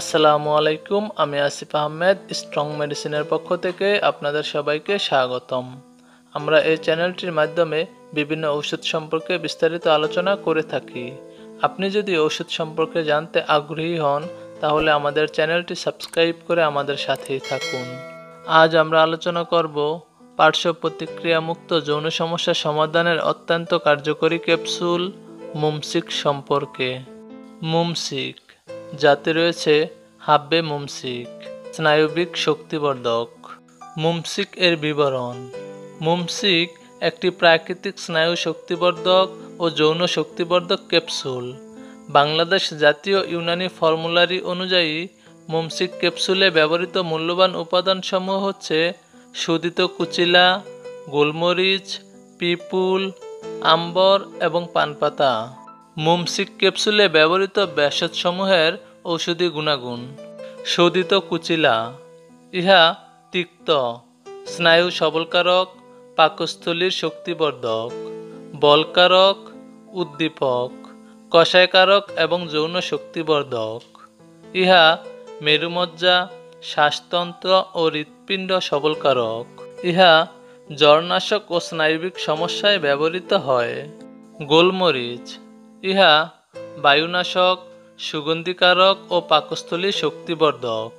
আসসালামু আলাইকুম, আমি আসিফ আহমেদ, স্ট্রং মেডিসিনের পক্ষ থেকে আপনাদের সবাইকে স্বাগতম। আমরা এই চ্যানেলটির মাধ্যমে বিভিন্ন ঔষধ সম্পর্কে বিস্তারিত আলোচনা করে থাকি। আপনি যদি ঔষধ সম্পর্কে জানতে আগ্রহী হন তাহলে আমাদের চ্যানেলটি সাবস্ক্রাইব করে আমাদের সাথেই থাকুন। আজ আমরা আলোচনা করব পার্শ্ব প্রতিক্রিয়ামুক্ত যৌন সমস্যা সমাধানের অত্যন্ত কার্যকরী ক্যাপসুল মুমসিক সম্পর্কে। মুমসিক যাতে রয়েছে হাব্বে মুমসিক, স্নায়বিক শক্তিবর্ধক। মুমসিক এর বিবরণ। মুমসিক একটি প্রাকৃতিক স্নায়ু শক্তিবর্ধক ও যৌন শক্তিবর্ধক ক্যাপসুল। বাংলাদেশ জাতীয় ইউনানি ফর্মুলারি অনুযায়ী মুমসিক ক্যাপসুলে ব্যবহৃত মূল্যবান উপাদানসমূহ হচ্ছে শোধিত কুচিলা, গোলমরিচ, পিপুল, আম্বর এবং পানপাতা। মুমসিক ক্যাপসুলে ব্যবহৃত ভেষজসমূহের ঔষধি গুণাগুণ। শোধিত কুচিলা, ইহা তিক্ত, স্নায়ু সবলকারক, পাকস্থলীর শক্তিবর্ধক, বলকারক, উদ্দীপক, কষায়কারক এবং যৌন শক্তিবর্ধক। ইহা মেরুমজ্জা, শ্বাসতন্ত্র ও হৃৎপিণ্ড সবলকারক। ইহা জ্বরনাশক ও স্নায়বিক সমস্যায় ব্যবহৃত হয়। গোলমরিচ, ইহা বায়ুনাশক, সুগন্ধিকারক ও পাকস্থলী শক্তিবর্ধক।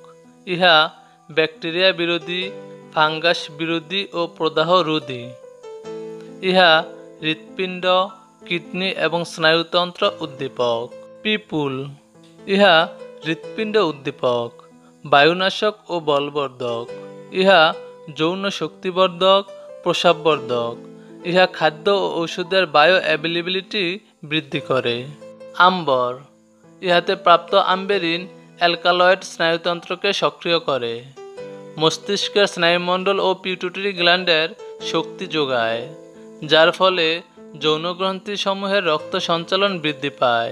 ইহা ব্যাকটেরিয়া বিরোধী, ফাঙ্গাস বিরোধী ও প্রদাহ রোধী। ইহা হৃৎপিণ্ড, কিডনি এবং স্নায়ুতন্ত্র উদ্দীপক। পিপুল, ইহা হৃৎপিণ্ড উদ্দীপক, বায়ুনাশক ও বলবর্ধক। ইহা যৌন শক্তিবর্ধক, প্রসাববর্ধক। ইহা খাদ্য ও ঔষধের বায়ো অ্যাভেলেবিলিটি বৃদ্ধি করে। আম্বর, ইহাতে প্রাপ্ত আম্বেরিন অ্যালকালয়েড স্নায়ুতন্ত্রকে সক্রিয় করে, মস্তিষ্কের স্নায়ুমণ্ডল ও পিটুইটারি গ্ল্যান্ডের শক্তি যোগায়, যার ফলে যৌন গ্রন্থিসমূহের রক্ত সঞ্চালন বৃদ্ধি পায়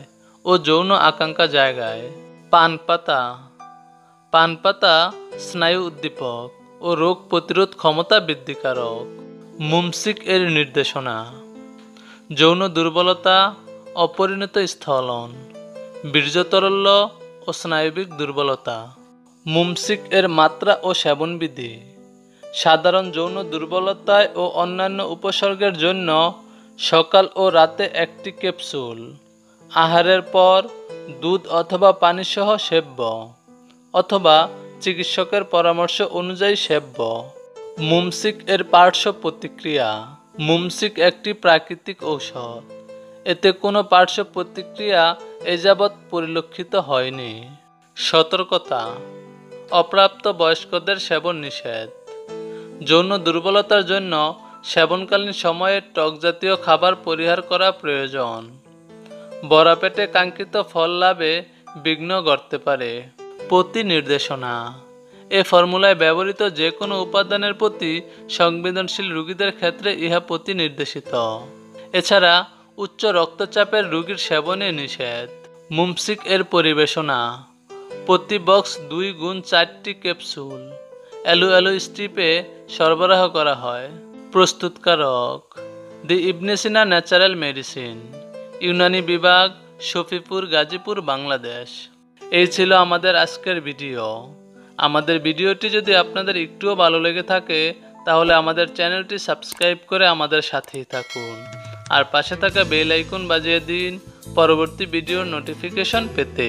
ও যৌন আকাঙ্ক্ষা জায়গায়। পানপাতা, পানপাতা স্নায়ু উদ্দীপক ও রোগ প্রতিরোধ ক্ষমতা বৃদ্ধিকারক। মুমসিক এর নির্দেশনা: যৌন দুর্বলতা, অপরিণত স্খলন, বীর্যতরল্য ও স্নায়বিক দুর্বলতা। মুমসিক এর মাত্রা ও সেবনবিধি: সাধারণ যৌন দুর্বলতায় ও অন্যান্য উপসর্গের জন্য সকাল ও রাতে একটি ক্যাপসুল, আহারের পর দুধ অথবা পানিসহ সেব্য, অথবা চিকিৎসকের পরামর্শ অনুযায়ী সেব্য। মুমসিক এর পার্শ্ব প্রতিক্রিয়া: মুমসিক একটি প্রাকৃতিক ঔষধ, এতে কোনো পার্শ্ব প্রতিক্রিয়া এযাবৎ পরিলক্ষিত হয়নি। সতর্কতা: অপ্রাপ্ত বয়স্কদের সেবন নিষেধ। যৌন দুর্বলতার জন্য সেবনকালীন সময়ে টক জাতীয় খাবার পরিহার করা প্রয়োজন। বড়া পেটে কাঙ্ক্ষিত ফল লাভে বিঘ্ন ঘটতে পারে। প্রতি নির্দেশনা: এ ফর্মুলায় ব্যবহৃত যে কোনো উপাদানের প্রতি সংবেদনশীল রোগীদের ক্ষেত্রে ইহা প্রতি নির্দেশিত। এছাড়া উচ্চ রক্তচাপের রোগীর সেবনে নিষেধ। মুমসিক এর পরিবেশনা: প্রতি বক্স 2 × 4টি ক্যাপসুল অ্যালো অ্যালো স্ট্রিপে সরবরাহ করা হয়। প্রস্তুতকারক: the Ibne Sina natural medicine, Unani বিভাগ, শফিপুর, গাজীপুর, বাংলাদেশ। এই ছিল আমাদের আজকের ভিডিও। আমাদের ভিডিওটি যদি আপনাদের একটুও ভালো লেগে থাকে তাহলে আমাদের চ্যানেলটি সাবস্ক্রাইব করে আমাদের সাথেই থাকুন, আর পাশে থাকা বেল আইকন বাজিয়ে দিন পরবর্তী ভিডিওর নোটিফিকেশন পেতে।